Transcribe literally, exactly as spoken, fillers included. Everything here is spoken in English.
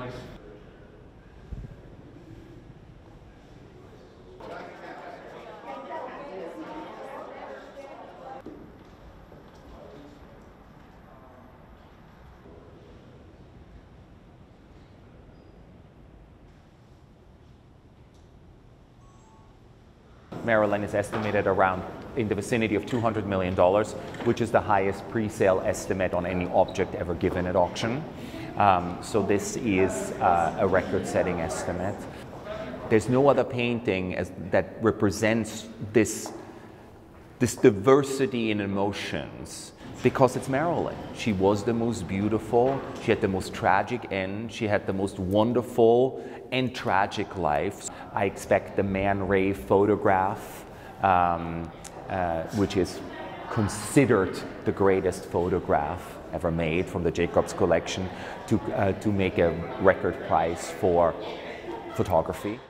place. Maryland is estimated around in the vicinity of two hundred million dollars, which is the highest pre-sale estimate on any object ever given at auction. Um, so this is uh, a record-setting estimate. There's no other painting as, that represents this, this diversity in emotions, because it's Marilyn. She was the most beautiful, she had the most tragic end, she had the most wonderful and tragic life. I expect the Man Ray photograph, um, uh, which is considered the greatest photograph ever made from the Jacobs collection, to, uh, to make a record price for photography.